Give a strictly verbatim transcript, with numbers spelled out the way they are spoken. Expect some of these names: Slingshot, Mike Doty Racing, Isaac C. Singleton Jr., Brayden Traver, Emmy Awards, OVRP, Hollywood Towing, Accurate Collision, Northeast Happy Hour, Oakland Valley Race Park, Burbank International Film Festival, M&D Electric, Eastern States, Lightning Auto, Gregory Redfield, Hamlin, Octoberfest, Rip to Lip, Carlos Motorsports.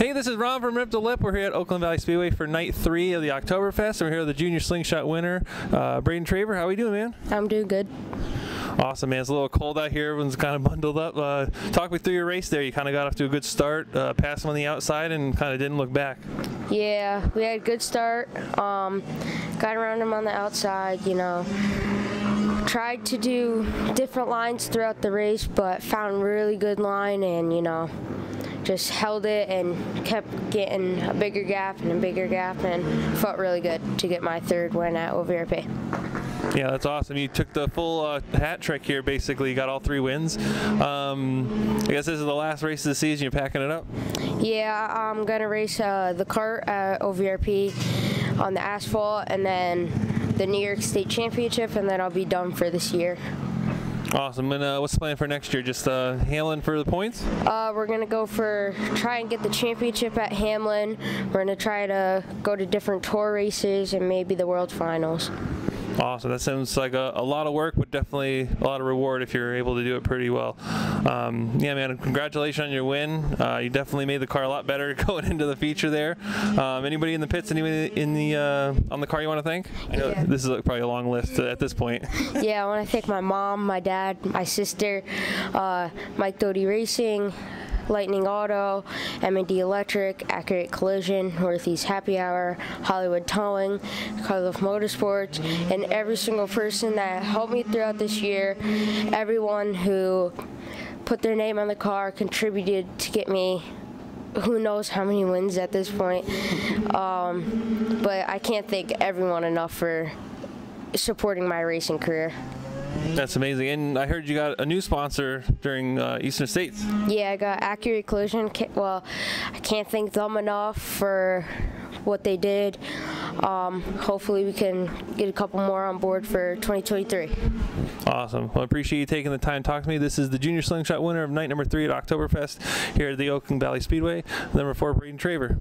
Hey, this is Ron from Rip to Lip. We're here at Oakland Valley Speedway for night three of the Octoberfest. We're here with the junior slingshot winner, uh, Brayden Traver. How are you doing, man? I'm doing good. Awesome, man. It's a little cold out here. Everyone's kind of bundled up. Uh, talk me through your race there. You kind of got off to a good start, uh, passed on the outside, and kind of didn't look back. Yeah, we had a good start. Um, got around him on the outside, you know. Tried to do different lines throughout the race, but found really good line and, you know, just held it and kept getting a bigger gap and a bigger gap and felt really good to get my third win at O V R P. Yeah, that's awesome. You took the full uh, hat trick here, basically. You got all three wins. Um, I guess this is the last race of the season. You're packing it up? Yeah, I'm going to race uh, the kart at O V R P on the asphalt and then the New York State Championship, and then I'll be done for this year. Awesome. And uh, what's the plan for next year? Just uh, Hamlin for the points? Uh, we're going to go for try and get the championship at Hamlin. We're going to try to go to different tour races and maybe the World Finals. Awesome. That sounds like a, a lot of work, but definitely a lot of reward if you're able to do it pretty well. Um, yeah, man, congratulations on your win. Uh, you definitely made the car a lot better going into the feature there. Um, anybody in the pits, anybody in the, uh, on the car you want to thank? I know yeah. This is probably a long list at this point. Yeah, I want to thank my mom, my dad, my sister, uh, Mike Doty Racing, Lightning Auto, M and D Electric, Accurate Collision, Northeast Happy Hour, Hollywood Towing, Carlos Motorsports, and every single person that helped me throughout this year, everyone who put their name on the car, contributed to get me who knows how many wins at this point. Um, but I can't thank everyone enough for supporting my racing career. That's amazing. And I heard you got a new sponsor during uh, Eastern States. Yeah, I got Accurate Collision. Well, I can't thank them enough for what they did. Um, hopefully we can get a couple more on board for twenty twenty-three. Awesome. Well, I appreciate you taking the time to talk to me. This is the junior slingshot winner of night number three at Oktoberfest here at the Oakland Valley Speedway, number four, Brayden Traver.